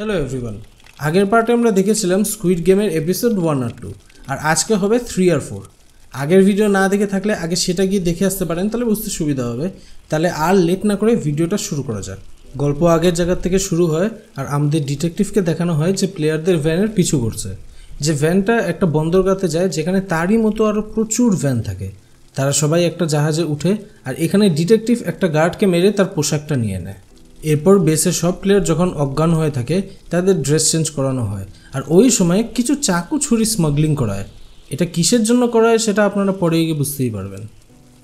Hello everyone आगे पार्टे हमें देखे स्क्विड गेमर एपिसोड 1 और 2 और आज के हो 3 और 4 आगे भिडियो ना देखे थकले आगे से गए देखे आसते परें बुझते सुविधा है। ताहले आर लेट ना करे भिडियो शुरू करा जाक। गल्प आगे जगह शुरू है और आमदे डिटेक्टिव के देखाना है जो प्लेयारदेर व्यानेर पीछू करछे जे व्यानटा एक बंदरगाते जाए जेखाने तारी मतो आरो प्रचुर व्यान थाके। तारा सबाई एक जहाजे उठे और एखाने डिटेक्टिव एक गार्ड के मेरे तार पोशाकटा निये नेय। एरपर बेसर सब प्लेयर जखन अज्ञान होये थाके तादेर ड्रेस चेंज करानो हय और ओई समय किछु चाकू छुरी स्मागलिंग करा हय। एटा किसेर जोन्नो करा हय सेटा आपनारा परे गिये बुझतेई पारबेन।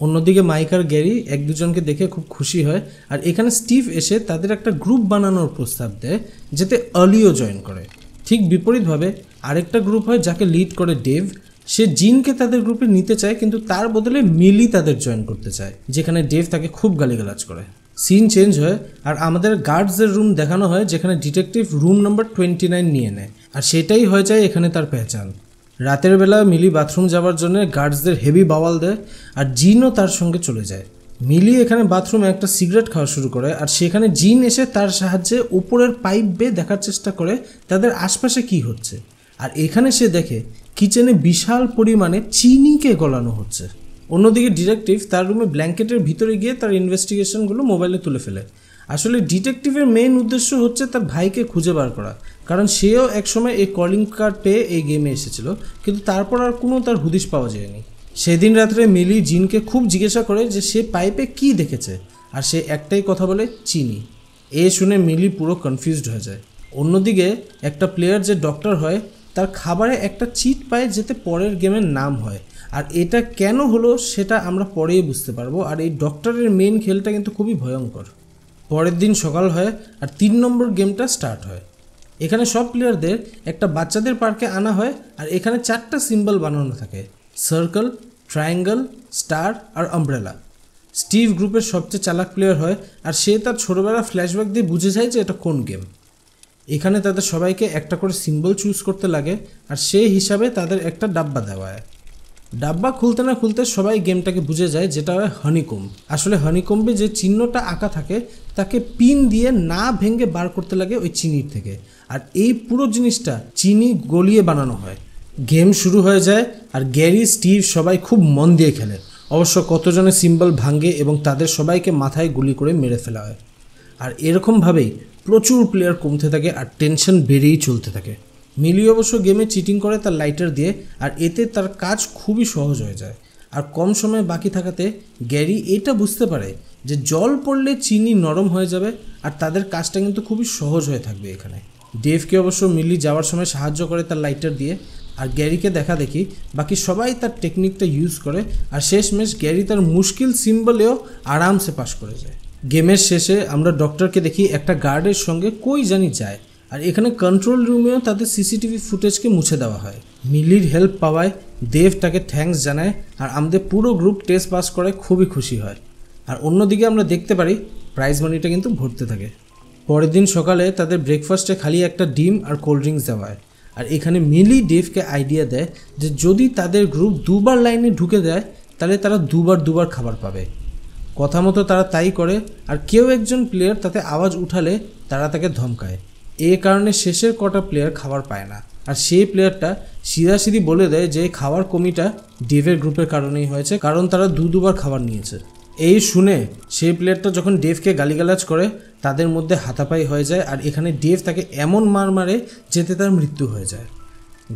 अन्यदिके माइक और ग्यारी एक दुजनके देखे खूब खुशी हय और एखाने स्टीव एसे तादेर एकटा ग्रुप बानानोर प्रस्ताव देय जेते अलिओ जयन करे। ठीक विपरीत भावे आरेकटा ग्रुप हय जाके लीड करे डेव। से जिन के तादेर ग्रुपे निते चाय किन्तु तार बदले मिली तादेर जयन करते चाय जेखाने डेव ताके खूब गालिगालाज करे। सीन चेंज है और आमादेर गार्ड्स रूम देखानो है जेखाने डिटेक्टिव रूम नम्बर 29 निये नेय और सेटाई हो जाए एखाने तार पहचान। रातेर बेला मिली बाथरूम जावार जोन्नो गार्ड्स हेवी बावाल दे और जिनो तार संगे चले जाए। मिली एखाने बाथरूमे एक सिगरेट खावा शुरू करे और सेखाने जिन एसे तार साहाज्ये ऊपरेर पाइप बेये देखार चेष्टा करे तादेर आशपाशे कि होच्छे और एखाने से देखे किचेने विशाल परिमाणे चिनिके गलानो होच्छे। अन्यदिके डिटेक्टिव तार रूमे ब्लैंकेटर भीतरे गिये तार इन्वेस्टिगेशनगुलो मोबाइले तुले फेले। आसले डिटेक्टिवेर मेन उद्देश्य होच्छे तार भाईके खुंजे बार करा कारण सेओ एक समय कलिंग कार्ड पेये एई गेमे एसेछिलो किन्तु तारपर आर कोनो तार हदिश पावा जायनि। सेदिन रात्रे मिली जिनके खूब जिज्ञासा करे जे से पाइपे कि देखेछे आर से एकटाई कथा बोले चीनी। ए शुने मिली पुरो कनफ्यूजड हये जाय। अन्यदिके एकटा प्लेयार जे डक्टर हय तार खाबारे एकटा चिट पाय जेते परेर गेमेर नाम हय और एटा केन हलो सेटा आम्रा परेई बुझते पारबो। और ये डक्टरेर मेन खेलटा किन्तु खूबी भयंकर। परेर दिन सकाल हय और 3 नम्बर गेमटा स्टार्ट हय। एखाने सब प्लेयारदेर एकटा बाच्चादेर पार्के आना हय और एखाने 4टा सिम्बल बानानो थाके सार्कल ट्रायंगल स्टार और अम्ब्रेला। स्टीव ग्रुपेर सबचेये चालाक प्लेयार हय और से तार छोटोबेला फ्लैशबैक दिये बुझे जाय जे एटा कोन गेम। एखाने तादेर सबाइके एकटा करे सिम्बल चूज करते लागे और सेई हिसाबे तादेर एकटा डाब्बा देवा हय। डाब्बा खुलते ना खुलते सबाई गेमटाके बुझे जाए जेटा हनीकम्ब। आसले हनीकम्बे जे चिन्हटा आँका थाके ताके पिन दिए ना भेंगे बार करते लागे ओई चिनिर थेके और एई पुरो जिनिसटा चीनी गलिए बानानो हय। गेम शुरू हो जाए और ग्यारी स्टीव सबाई खूब मन दिए खेले। अवश्य कतजने सिम्बल भांगे एबं तादेर सबाईके माथाय गुली करे मेरे फेला हय। और एरकम भावेई प्रचुर प्लेयार कमते थाके और टेंशन बेड़ेई चलते थाके। मिली अवश्य गेमे चिटिंग करे तार लाइटर दिए और एते तार काज खूबी सहज हो जाए और कम समय बाकी थाकाते ग्यारी एटा बुझते पारे जे जल पड़ले चीनी नरम हो जाए और तादेर काजटा किन्तु खूबी सहज हो थाकबे। एखाने डेवके अवश्य मिली जावार समय साहाज्य करे तार लाइटर दिए और ग्यारी के देखा देखी बाकी सबाई तार टेक्निकटा यूज करे और शेषमेश ग्यारी तार मुश्किल सिम्बलेओ आराम से पास करे जाए। गेमेर शेषे आमरा डक्टर के देखी एकटा गार्डेर संगे कोई जानी जाए और एखाने कंट्रोल रूमेओ तादेर सीसीटीवी फुटेज के मुछे देवा हय। मिलिर हेल्प पावाय देवटाके थैंक्स जानाय और आमदेर पुरो ग्रुप टेस्ट पास करे खूबी खुशी हय। और अन्यदिके आमरा देखते पारी प्राइज मानिटा किन्तु भरते थाके। परेर दिन सकाले तादेर ब्रेकफास्टे खाली एकटा डिम और कोल्ड ड्रिंक्स देवा हय और एखाने मिली डेवके आइडिया देय जे जोदि तादेर ग्रुप दुबार लाइने ढुके देय ताहले तारा दुबार दुबार खाबार पाबे। कथा मतो तारा ताई करे और केउ एकजन प्लेयार ताते आवाज उठाले तारा ताके धमकाय। ए कारणे शेषेर कटा प्लेयार खाबार पाय ना और सेई प्लेयारटा सीधासिधी बोले देय जे खाबार कमिटा डेवेर ग्रुपेर कारणेई हयेछे कारण तारा दुबार खाबार नियेछे। एई शुने सेई प्लेयारटा जखन डेवके गालिगालाज करे तादेर मध्ये हाथापाई हये जाय और एखाने डेव ताके एमन मार मारे जेते तार मृत्यु हये जाय।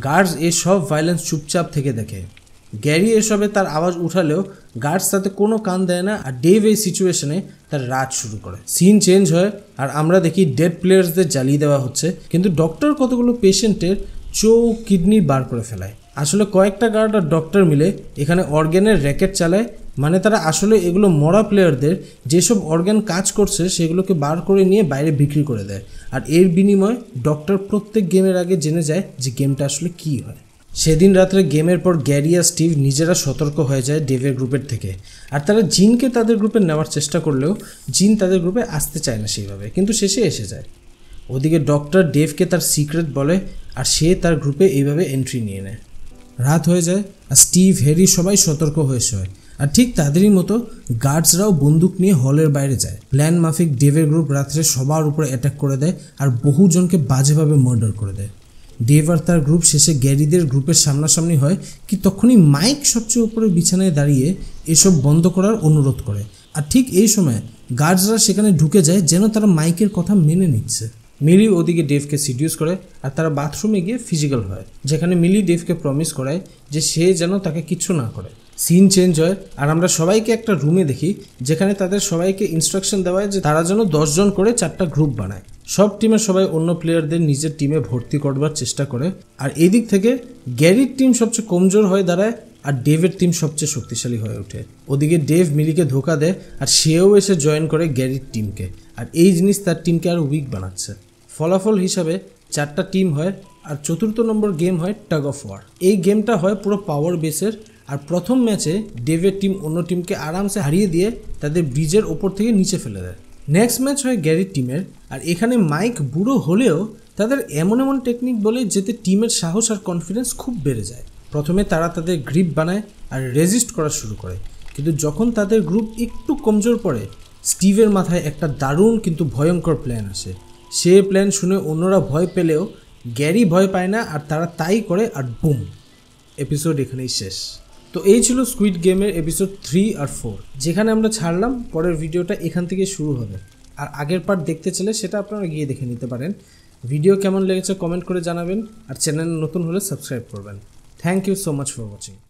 गार्ड्स एई सब वायलेंस चुपचाप थेके देखे। ग्यारी एसबे तार आवाज उठालेও गार्ड्स ताते कोनो कान देय ना और डेव एई सिचुएशने तार राज शुरू करे। सीन चेंज हय और आमरा देखी डेड प्लेयार्सदेर जाली देवा होच्छे किन्तु डक्टर कतगुलो पेशेंटेर चोख किडनी बार करे फेलाय। आसले कयेकटा गार्ड और डक्टर मिले एखाने अर्गानेर रैकेट चालाय माने तारा आसले एगुलो मरा प्लेयारदेर जेसब अर्गान काज करछे सेगुलोके बार करे निये बाइरे बिक्री करे देय और एर बिनिमये डक्टर प्रत्येक गेमेर आगे जेने जाय जे गेमटा आसले कि हय। সেদিন রাতে গেমের পর গ্যারি আর স্টিভ নিজেরা সতর্ক হয়ে যায় ডেভের গ্রুপের থেকে আর তারা জিনকে তাদের গ্রুপে নেওয়ার চেষ্টা করলেও জিন তাদের গ্রুপে আসতে চায় না সেইভাবে কিন্তু শেষে এসে যায়। ওদিকে ডক্টর ডেভকে তার সিক্রেট বলে আর সে তার গ্রুপে এইভাবে এন্ট্রি নিয়ে নেয়। রাত হয়ে যায় আর স্টিভ হ্যারি সবাই সতর্ক হয়ে শোয় আর ঠিক তাদেরই মতো গার্ডসরাও বন্দুক নিয়ে হলের বাইরে যায়। প্ল্যান মাফিক ডেভের গ্রুপ রাত্রে সবার উপরে অ্যাটাক করে দেয় আর বহুজনকে বাজেভাবে মার্ডার করে দেয়। ডেভ আর তার গ্রুপ শেষে গ্যারিদের গ্রুপের সামনাসামনি হয়, কি তখনই মাইক সবচেয়ে উপরে বিছানায় দাঁড়িয়ে এসব বন্ধ করার অনুরোধ করে। আর ঠিক এই সময় গার্ডসরা সেখানে ঢুকে যায় যেন তারা মাইকের কথা মেনে নিচ্ছে। মিলি ওদিকে ডেভকে সিডিউস করে আর তারা বাথরুমে গিয়ে ফিজিক্যাল হয়, যেখানে মিলি ডেভকে প্রমিস করায় যে সে যেন তাকে কিছু না করে। সিন চেঞ্জ হয় আর আমরা সবাইকে একটা রুমে দেখি, যেখানে তাদের সবাইকে ইনস্ট্রাকশন দেওয়া হয় যে তারা যেন 10 জন করে 4টা গ্রুপ বানায়। সব টিমের সবাই অন্য প্লেয়ারদের নিজের টিমে ভর্তি করবার চেষ্টা করে। আর এদিক থেকে গ্যারির টিম সবচেয়ে কমজোর হয়ে দাঁড়ায় আর ডেভের টিম সবচেয়ে শক্তিশালী হয়ে ওঠে। ওদিকে ডেভ মিলিকে ধোকা দেয় আর সেও এসে জয়েন করে গ্যারির টিমকে, আর এই জিনিস তার টিমকে আরও উইক বানাচ্ছে। ফলাফল হিসাবে 4টা টিম হয় আর 4th নম্বর গেম হয় টাগ অফ ওয়ার। এই গেমটা হয় পুরো পাওয়ার বেসের, আর প্রথম ম্যাচে ডেভের টিম অন্য টিমকে আরামসে হারিয়ে দিয়ে তাদের ব্রিজের ওপর থেকে নিচে ফেলে দেয়। নেক্সট ম্যাচ হয় গ্যারির টিমের, আর এখানে মাইক বুড়ো হলেও তাদের এমন এমন টেকনিক বলে যেতে টিমের সাহস আর কনফিডেন্স খুব বেড়ে যায়। প্রথমে তারা তাদের গ্রিপ বানায় আর রেজিস্ট করা শুরু করে, কিন্তু যখন তাদের গ্রুপ একটু কমজোর পড়ে স্টিভের মাথায় একটা দারুণ কিন্তু ভয়ঙ্কর প্ল্যান আসে। সে প্ল্যান শুনে অন্যরা ভয় পেলেও গ্যারি ভয় পায় না আর তারা তাই করে, আর বুম, এপিসোড এখানেই শেষ। তো এই ছিল স্কুইড গেমের এপিসোড 3 আর 4, যেখানে আমরা ছাড়লাম। পরের ভিডিওটা এখান থেকে শুরু হবে, আর আগের পার্ট দেখতে চাইলে সেটা আপনারা গিয়ে দেখে নিতে পারেন। ভিডিও কেমন লেগেছে কমেন্ট করে জানাবেন, আর চ্যানেল নতুন হলে সাবস্ক্রাইব করবেন। Thank you so much for watching.